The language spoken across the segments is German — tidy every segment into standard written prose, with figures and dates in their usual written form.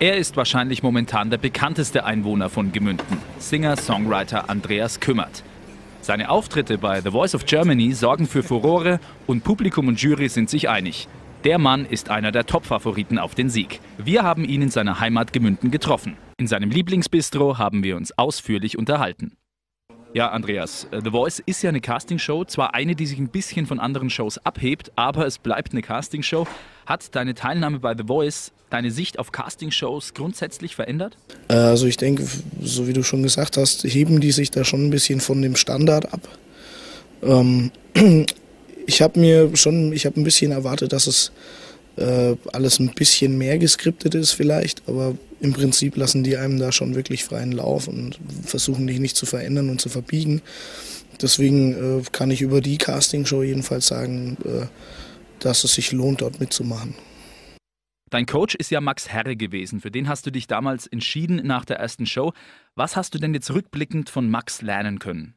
Er ist wahrscheinlich momentan der bekannteste Einwohner von Gemünden, Singer-Songwriter Andreas Kümmert. Seine Auftritte bei The Voice of Germany sorgen für Furore und Publikum und Jury sind sich einig. Der Mann ist einer der Top-Favoriten auf den Sieg. Wir haben ihn in seiner Heimat Gemünden getroffen. In seinem Lieblingsbistro haben wir uns ausführlich unterhalten. Ja, Andreas, The Voice ist ja eine Castingshow, zwar eine, die sich ein bisschen von anderen Shows abhebt, aber es bleibt eine Castingshow. Hat deine Teilnahme bei The Voice deine Sicht auf Castingshows grundsätzlich verändert? Also ich denke, so wie du schon gesagt hast, heben die sich da schon ein bisschen von dem Standard ab. Ich habe ein bisschen erwartet, dass es alles ein bisschen mehr geskriptet ist vielleicht, aber im Prinzip lassen die einem da schon wirklich freien Lauf und versuchen dich nicht zu verändern und zu verbiegen. Deswegen kann ich über die Castingshow jedenfalls sagen, dass es sich lohnt, dort mitzumachen. Dein Coach ist ja Max Herre gewesen, für den hast du dich damals entschieden nach der ersten Show. Was hast du denn jetzt rückblickend von Max lernen können?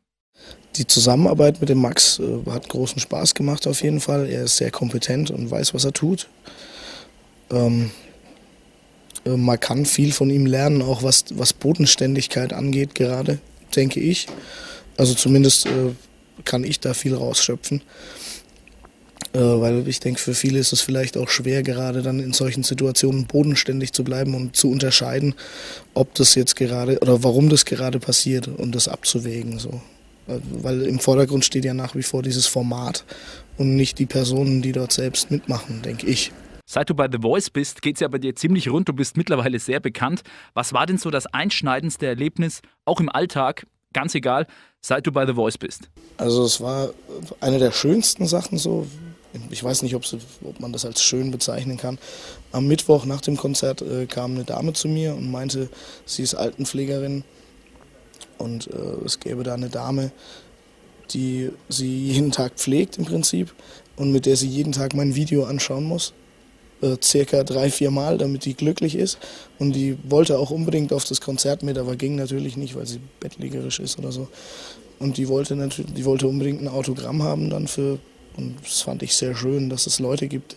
Die Zusammenarbeit mit dem Max hat großen Spaß gemacht auf jeden Fall. Er ist sehr kompetent und weiß, was er tut. Man kann viel von ihm lernen, auch was Bodenständigkeit angeht gerade, denke ich. Also zumindest kann ich da viel rausschöpfen. Weil ich denke, für viele ist es vielleicht auch schwer, gerade dann in solchen Situationen bodenständig zu bleiben und zu unterscheiden, ob das jetzt gerade oder warum das gerade passiert und das abzuwägen so. Weil im Vordergrund steht ja nach wie vor dieses Format und nicht die Personen, die dort selbst mitmachen, denke ich. Seit du bei The Voice bist, geht es ja bei dir ziemlich rund. Du bist mittlerweile sehr bekannt. Was war denn so das einschneidendste Erlebnis, auch im Alltag, ganz egal, seit du bei The Voice bist? Also es war eine der schönsten Sachen so. Ich weiß nicht, ob man das als schön bezeichnen kann. Am Mittwoch nach dem Konzert kam eine Dame zu mir und meinte, sie ist Altenpflegerin. Und es gäbe da eine Dame, die sie jeden Tag pflegt im Prinzip und mit der sie jeden Tag mein Video anschauen muss, circa 3-4 Mal, damit die glücklich ist. Und die wollte auch unbedingt auf das Konzert mit, aber ging natürlich nicht, weil sie bettlägerisch ist oder so. Und die wollte unbedingt ein Autogramm haben dann für, und das fand ich sehr schön, dass es Leute gibt,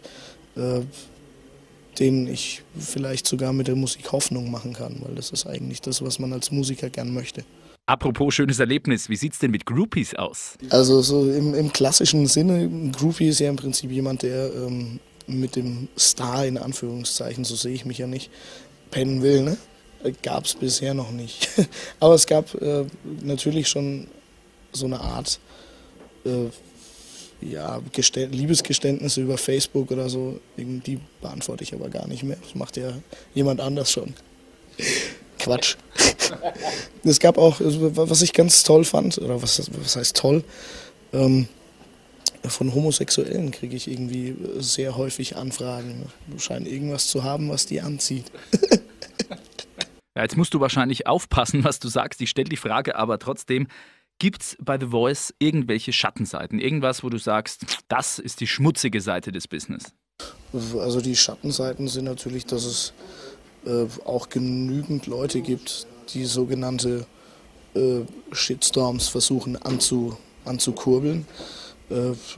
denen ich vielleicht sogar mit der Musik Hoffnung machen kann, weil das ist eigentlich das, was man als Musiker gern möchte. Apropos schönes Erlebnis, wie sieht's denn mit Groupies aus? Also so im klassischen Sinne, ein Groupie ist ja im Prinzip jemand, der mit dem Star in Anführungszeichen, so sehe ich mich ja nicht, pennen will, ne? Gab's bisher noch nicht. Aber es gab natürlich schon so eine Art ja, Liebesgeständnisse über Facebook oder so, die beantworte ich aber gar nicht mehr. Das macht ja jemand anders schon. Quatsch. Es gab auch, was ich ganz toll fand, oder was heißt toll, von Homosexuellen kriege ich irgendwie sehr häufig Anfragen. Scheint irgendwas zu haben, was die anzieht. Ja, jetzt musst du wahrscheinlich aufpassen, was du sagst. Ich stelle die Frage aber trotzdem. Gibt es bei The Voice irgendwelche Schattenseiten? Irgendwas, wo du sagst, das ist die schmutzige Seite des Business? Also die Schattenseiten sind natürlich, dass es auch genügend Leute gibt, die sogenannte Shitstorms versuchen anzukurbeln.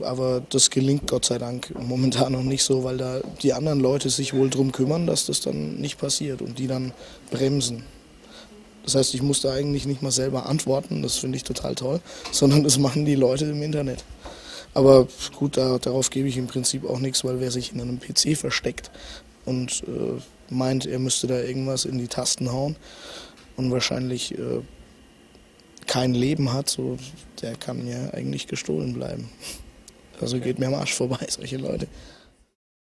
Aber das gelingt Gott sei Dank momentan noch nicht so, weil da die anderen Leute sich wohl drum kümmern, dass das dann nicht passiert und die dann bremsen. Das heißt, ich muss da eigentlich nicht mal selber antworten, das finde ich total toll, sondern das machen die Leute im Internet. Aber gut, darauf gebe ich im Prinzip auch nichts, weil wer sich in einem PC versteckt und meint, er müsste da irgendwas in die Tasten hauen und wahrscheinlich kein Leben hat, so, der kann ja eigentlich gestohlen bleiben. Also geht mir am Arsch vorbei, solche Leute.